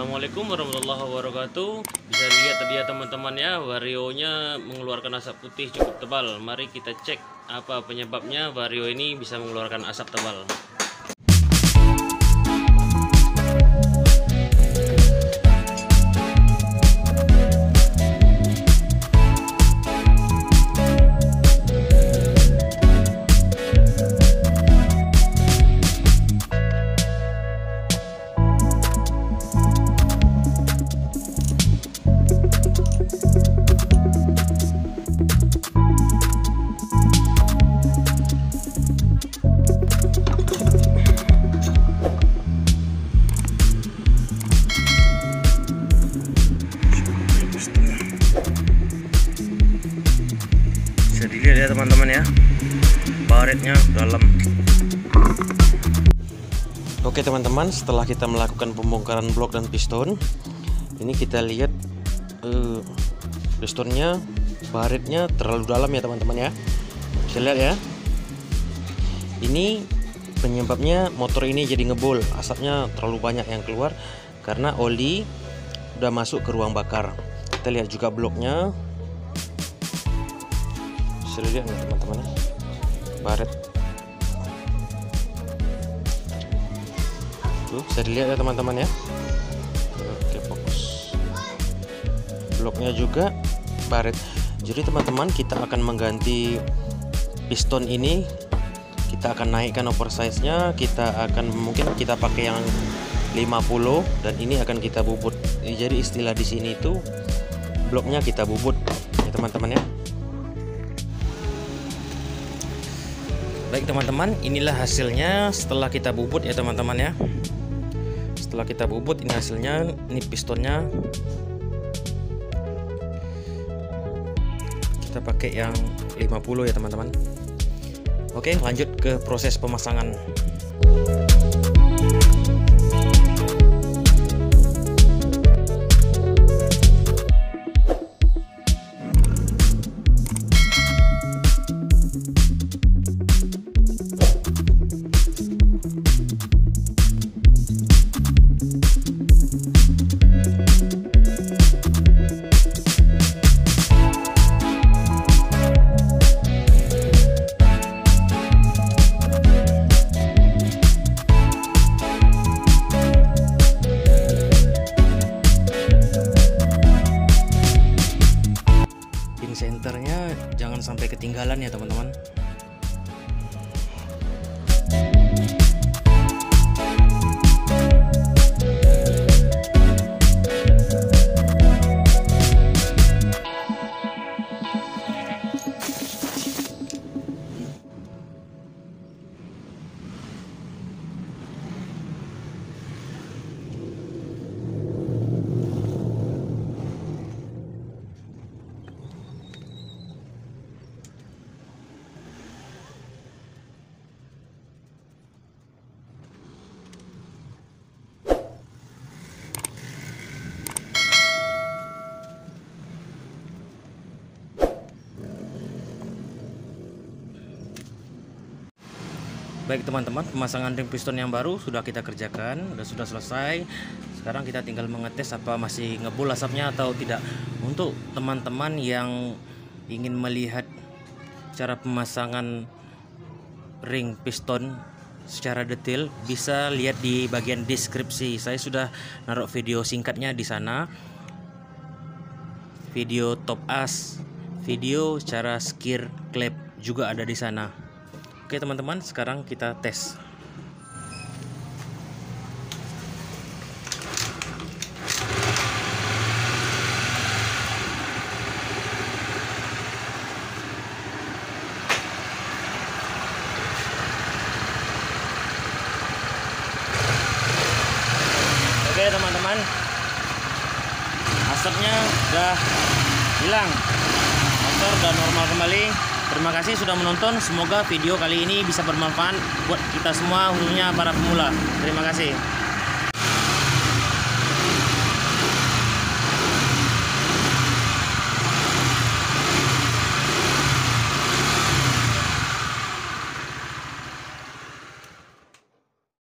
Assalamualaikum warahmatullahi wabarakatuh. Bisa lihat tadi ya teman-teman ya, Vario-nya mengeluarkan asap putih cukup tebal. Mari kita cek apa penyebabnya Vario ini bisa mengeluarkan asap tebal. Dilihat ya teman-teman ya, baretnya dalam. Oke teman-teman, setelah kita melakukan pembongkaran blok dan piston, ini kita lihat pistonnya, baretnya terlalu dalam ya teman-teman ya. Bisa lihat ya, ini penyebabnya motor ini jadi ngebul, asapnya terlalu banyak yang keluar karena oli udah masuk ke ruang bakar. Kita lihat juga bloknya. Bisa lihat nih teman-teman, baret tuh, bisa dilihat ya teman-teman ya. Oke, fokus. Bloknya juga baret. Jadi teman-teman, kita akan mengganti piston ini, kita akan naikkan oversize nya kita akan mungkin kita pakai yang 50, dan ini akan kita bubut. Jadi istilah di sini itu bloknya kita bubut ya teman-teman ya. Baik teman-teman, inilah hasilnya setelah kita bubut ya teman-teman ya. Setelah kita bubut, ini hasilnya, ini pistonnya. Kita pakai yang 50 ya teman-teman. Oke, lanjut ke proses pemasangan. Senternya jangan sampai ketinggalan ya teman-teman. Baik teman-teman, pemasangan ring piston yang baru sudah kita kerjakan, sudah selesai. Sekarang kita tinggal mengetes apa masih ngebul asapnya atau tidak. Untuk teman-teman yang ingin melihat cara pemasangan ring piston secara detail, bisa lihat di bagian deskripsi. Saya sudah naruh video singkatnya di sana. Video top as, video cara skir klep juga ada di sana. Oke teman-teman, sekarang kita tes. Oke teman-teman, asapnya udah hilang, motor udah normal kembali. Terima kasih sudah menonton, semoga video kali ini bisa bermanfaat buat kita semua, khususnya para pemula. Terima kasih.